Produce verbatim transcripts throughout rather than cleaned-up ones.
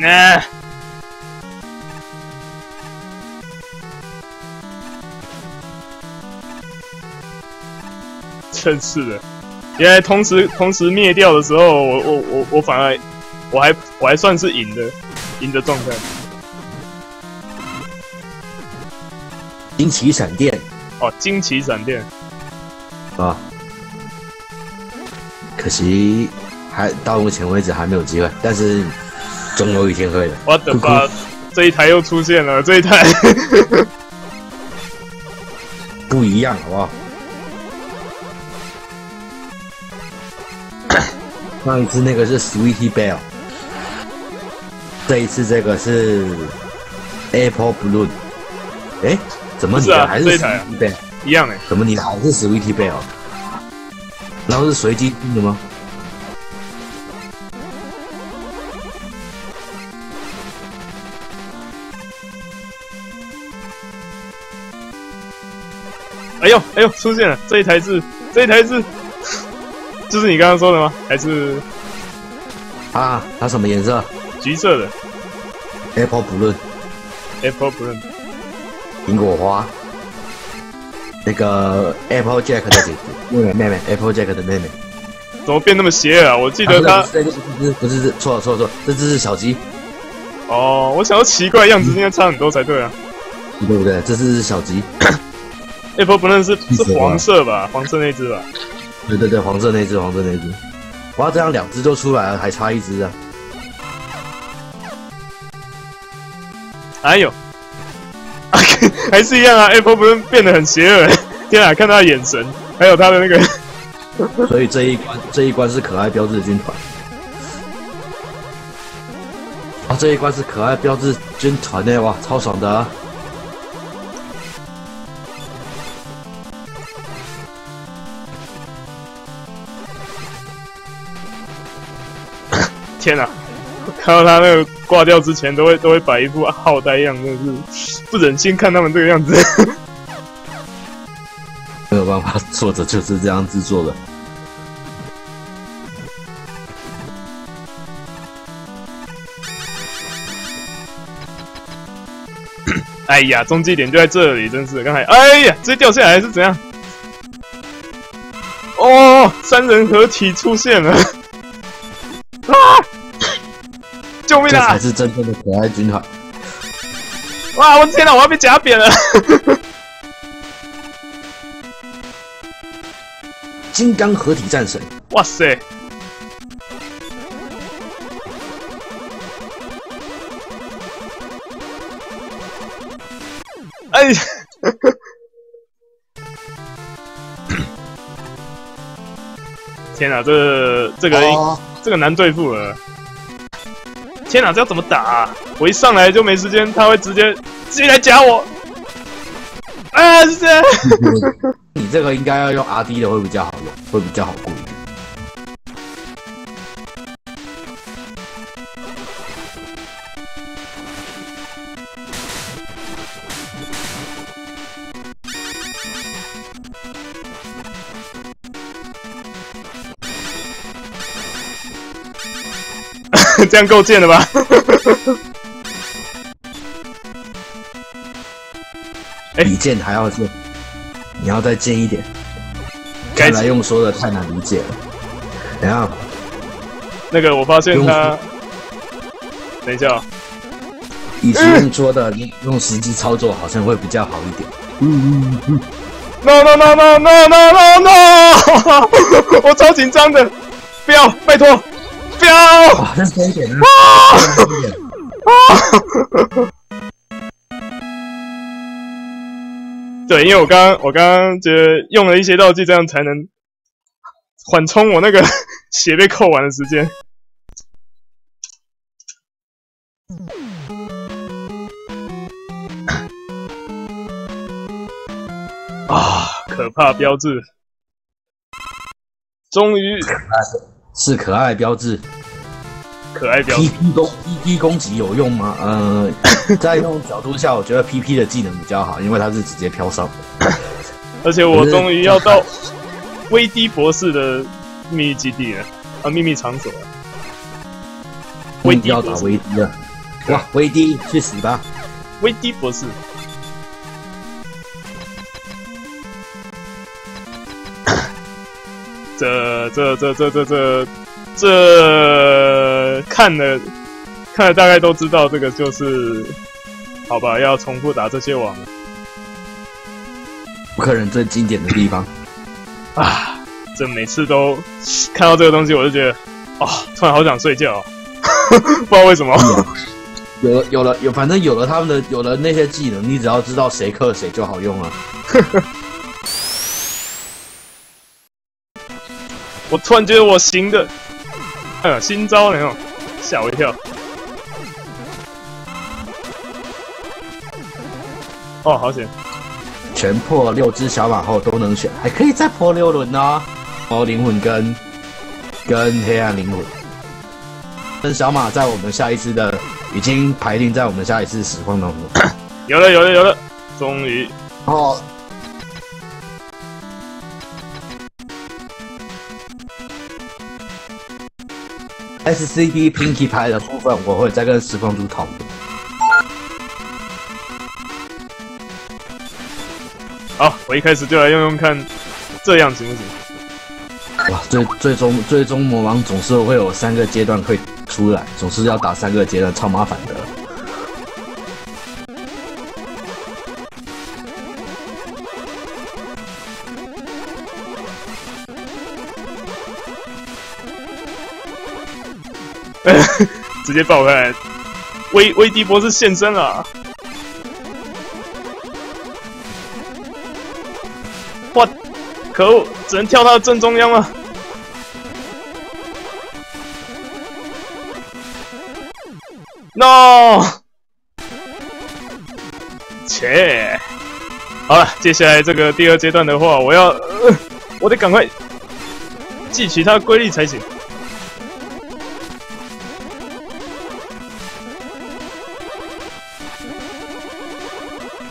嗯。真是的，原来同时同时灭掉的时候，我我我我反而我还我还算是赢的，赢的状态。惊奇闪电。哦，惊奇闪电。啊。可惜。 还到目前为止还没有机会，但是总有一天会的。我的妈！这一台又出现了，这一台不一样，好不好？上一次那个是 Sweetie Belle， 这一次这个是 Apple Balloon。哎、欸，怎么你的还是 Sweetie Belle？ 一样哎、欸，怎么你的还是 Sweetie Belle？ 然后是随机定的吗？ 哎呦哎呦，出现了！这一台是这一台是，就是你刚刚说的吗？还是啊？它什么颜色？橘色的。Apple Balloon。Apple Balloon。苹果花。那个 Apple Jack 的姐姐，妹妹妹妹 ，Apple Jack 的妹妹。怎么变那么邪恶啊？我记得它、啊、不是不是不是错了错了错了，这只是小鸡。哦，我想要奇怪样子，应该差很多才对啊。对不对？这只是小鸡。Apple 不认识是黄色吧？黄色那只吧？对对对，黄色那只，黄色那只。哇，这样两只就出来了，还差一只啊！哎呦，啊、还是一样啊 ！Apple 不认变得很邪恶，天啊！看他的眼神，还有他的那个……所以这一关，这一关是可爱标志军团。啊，这一关是可爱标志军团呢、欸！哇，超爽的、啊！ 天啊！我看到他那个挂掉之前，都会都会摆一副好呆样，真的是不忍心看他们这个样子。没有办法，作者就是这样制作的。哎呀，终极点就在这里，真是！刚才哎呀，直接掉下来是怎样？哦，三人合体出现了。 救命啊！这才是真正的可爱军团！哇，我天哪，我要被夹扁了！金刚合体战神！哇塞！哎，天哪，这个、这个、哦、这个难对付了。 天哪，这要怎么打啊？我一上来就没时间，他会直接直接来夹我。啊，是这样。你这个应该要用 R D 的会比较好用，会比较好过一点。这样够贱了吧？哎，比贱还要贱，你要再贱一点。看来用说的太难理解了。等下，那个我发现他，等一下、哦，以前用说的，嗯、用实际操作好像会比较好一点。嗯嗯嗯 ，no no no no no no no no， 我超紧张的，不要，拜托。 哇，认真一点啊！对，因为我刚刚我刚刚觉得用了一些道具，这样才能缓冲我那个血被扣完的时间。啊，可怕标志！终于。 是可爱标志，可爱标志。P P 攻 P P 攻击有用吗？呃，在那种角度下，我觉得 P P 的技能比较好，因为它是直接飘上的。而且我终于要到威迪博士的秘密基地了，啊，秘密场所了。威迪要打威迪了，哇，威迪，去死吧！威迪博士。这这这这这这这看了看了大概都知道，这个就是好吧，要重复打这些网，不可能最经典的地方啊！这每次都看到这个东西，我就觉得哦，突然好想睡觉、哦，不知道为什么。有了有了有，反正有了他们的有了那些技能，你只要知道谁克谁就好用了、啊。我突然觉得我行的，嗯，新招那种，吓我一跳。哦，好险！全破六只小马后都能选，还可以再破六轮呢。哦，灵魂跟跟黑暗灵魂，跟小马在我们下一次的已经排定在我们下一次实况当中。有了，有了，有了，终于。哦。S C P Pinky 牌的部分，我会再跟时光猪讨论。好，我一开始就来用用看，这样行不行？哇，最最终最终魔王总是会有三个阶段会出来，总是要打三个阶段，超麻烦的。直接爆开来！威威迪博士现身了、啊！哇，可恶，只能跳到正中央了。No！ 切！好了，接下来这个第二阶段的话，我要，呃、我得赶快记取他的规律才行。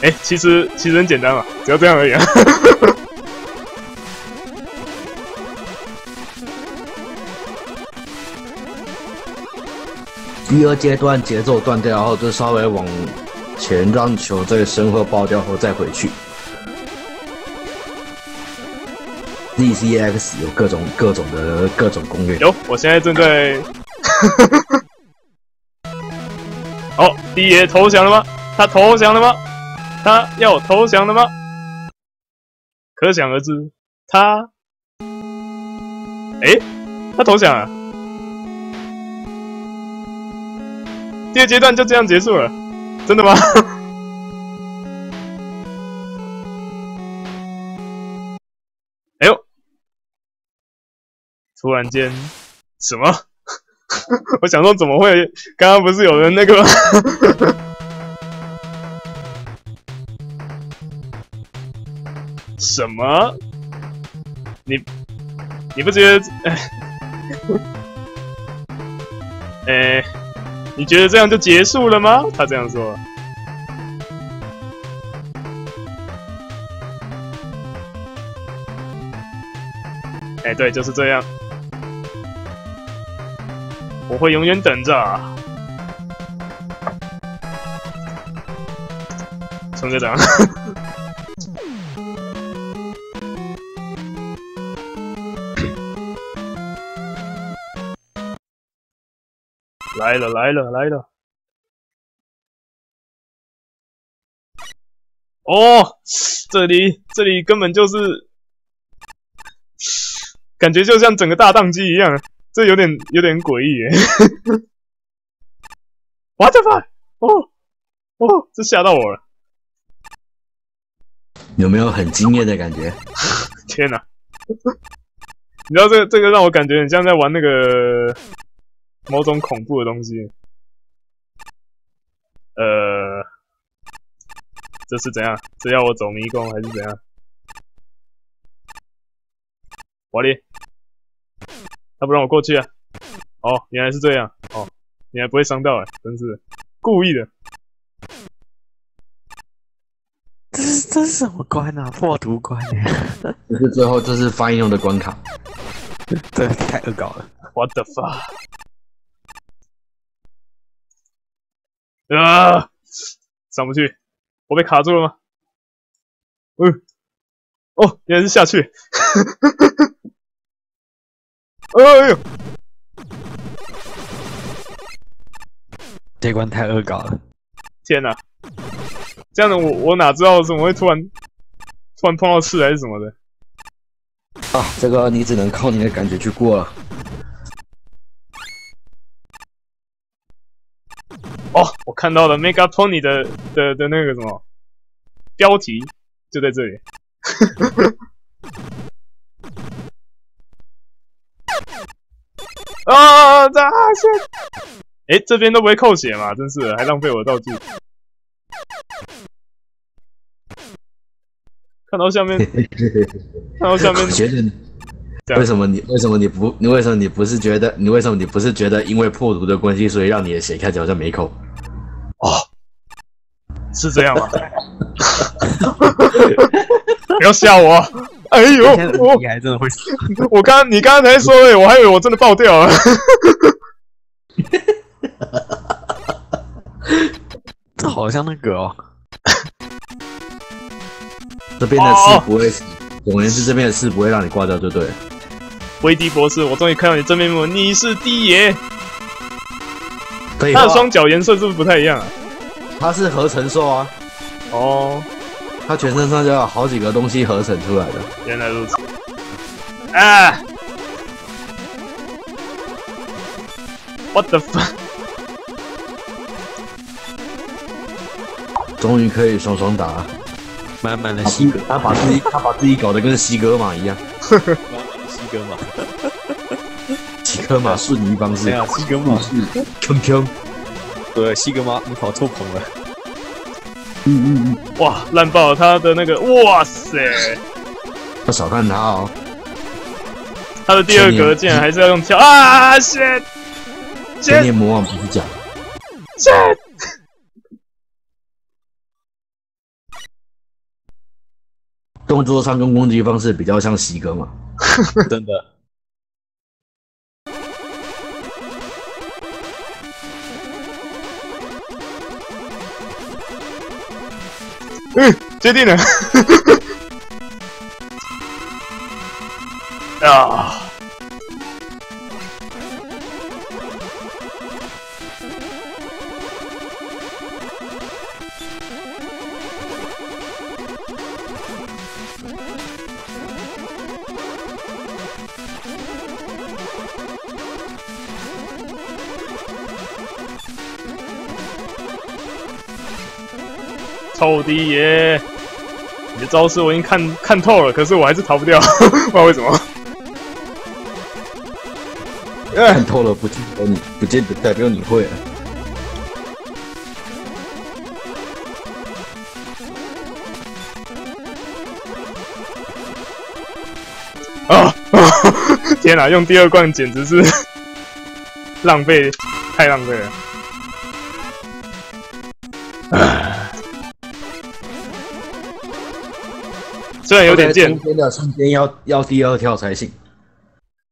哎、欸，其实其实很简单嘛，只要这样而已、啊。第二阶段节奏断掉后，就稍微往前让球在身后爆掉后再回去。D C X 有各种各种的各种攻略。有，我现在正在。好，D爷投降了吗？他投降了吗？他要投降了吗？可想而知，他，哎、欸，他投降了。第二阶段就这样结束了，真的吗？哎呦！突然间，什么？我想说，怎么会？刚刚不是有人那个吗？什么？你你不觉得？哎、欸，你觉得这样就结束了吗？他这样说。哎、欸，对，就是这样。我会永远等着、啊。陈队长。来了来了来了！哦，这里这里根本就是，感觉就像整个大宕机一样，这有点有点诡异耶。What the fuck？ 哦哦，这吓到我了！有没有很惊艳的感觉？天哪！你知道这个这个让我感觉很像在玩那个。某种恐怖的东西，呃，这是怎样？这要我走迷宫还是怎样？瓦力，他不让我过去啊！哦，原来是这样哦，你还不会伤到哎、欸，真是故意的。这是这是什么关啊？破图关哎！这是最后这是翻译用的关卡，这太恶搞了！What the fuck！啊，上不去，我被卡住了吗？嗯，哦，原来是下去。哎呦，这关太恶搞了！天哪，这样的我我哪知道怎么会突然突然碰到刺还是什么的？啊，这个你只能靠你的感觉去过了。 哦，我看到了 Mega Pony 的的的那个什么标题，就在这里。啊！这血，哎，这边都不会扣血嘛，真是的，还浪费我的道具。看到下面，看到下面。我觉得你为什么你为什么你不你为什么你不是觉得你为什么你不是觉得因为破毒的关系，所以让你的血看起来好像没扣？ 哦，是这样吗？不要吓我！哎呦，我你还真的会死！我刚你刚才说的，我还以为我真的爆掉了。这好像那个哦，这边的刺不会，总而言之，这边的刺不会让你挂掉，就对了。威迪博士，我终于看到你真面目，你是第一爷。 它的双脚颜色是不是不太一样啊？它是合成兽啊！哦，它全身上下有好几个东西合成出来的。原来如此。啊 ！What the fuck！ 终于可以双双打，满满的西哥，他把自己他把自己搞得跟西哥马一样。哈哈，西哥马。 科马瞬移方式，哎呀，西格玛是铿锵，对，西格玛，你跑错棚了。嗯嗯嗯，哇，烂爆了他的那个，哇塞！要少看他哦。他的第二格竟然还是要用跳啊 ！shit， 千年魔王不是假的。shit， 动作上跟攻击方式比较像西格玛，真的。 嗯，接近了。啊！臭迪爷，你的招式我已经看看透了，可是我还是逃不掉，不知道为什么。看透了不见得你不见得代表你会啊。啊！天哪，用第二罐简直是浪费，太浪费了。唉。 虽然有点贱，真的瞬间要要第二跳才行。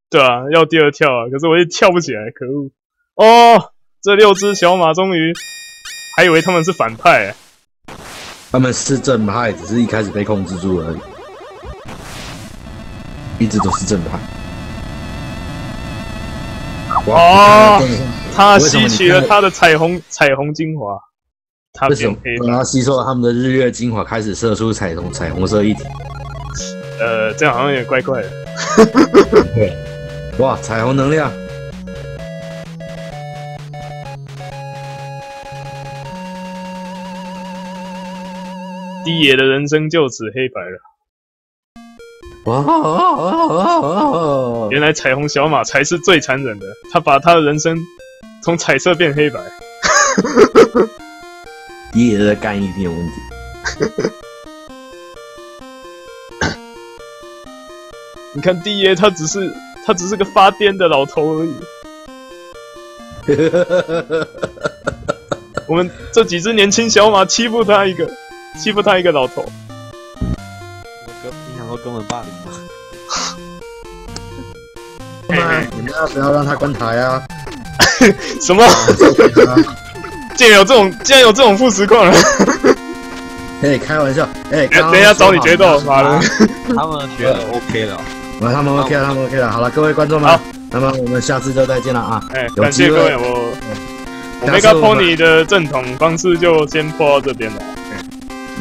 对啊，要第二跳啊！可是我也跳不起来，可恶！哦，这六只小马终于，还以为他们是反派、欸，他们是正派，只是一开始被控制住而已。一直都是正派。哇！哦、他吸取了他的彩虹彩虹精华。 他为什么？然后吸收了他们的日月精华，开始射出彩虹彩虹色液体。呃，这样好像有点怪怪的。对，哇，彩虹能量！D爷的人生就此黑白了。哇！原来彩虹小马才是最残忍的，他把他的人生从彩色变黑白。你也在干一定有问题。你看第一，他只是他只是个发癫的老头而已。我们这几只年轻小马欺负他一个，欺负他一个老头。你想说根本霸凌吗？你们要不要让他关台啊？什么？竟然有这种，竟然有这种副实况了！哎、欸，开玩笑！哎、欸，等一下找你决斗，妈的！他们觉得 OK 了，我他们 OK 了，他们 OK 了。好了，各位观众们，那么我们下次就再见了啊！哎、欸，感谢各位，我我 Mega Pony 的正统方式就先破到这边了。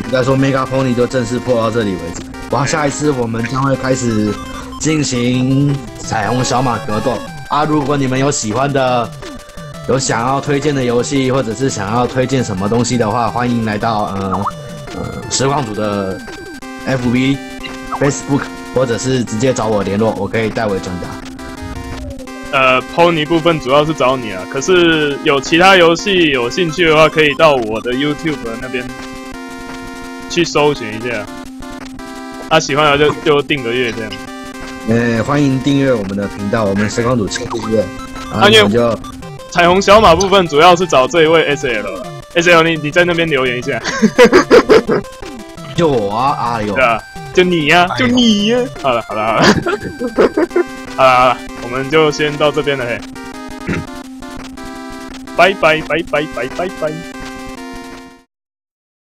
应该说 Mega Pony 就正式破到这里为止。哇，下一次我们将会开始进行彩虹小马格斗啊！如果你们有喜欢的。 有想要推荐的游戏，或者是想要推荐什么东西的话，欢迎来到呃呃实况组的 F B、Facebook， 或者是直接找我联络，我可以代为转达。呃 ，Pony 部分主要是找你啊，可是有其他游戏有兴趣的话，可以到我的 YouTube 那边去搜寻一下。啊，喜欢的就就订个月这样。呃，欢迎订阅我们的频道，我们实况组请订阅，然后我就。 彩虹小马部分主要是找这一位 S L，S L 你你在那边留言一下，就我啊，啊有，对啊，就你呀、啊，就你呀、啊，好了好了好了，好了好了，我们就先到这边了嘿，拜拜拜拜拜拜拜。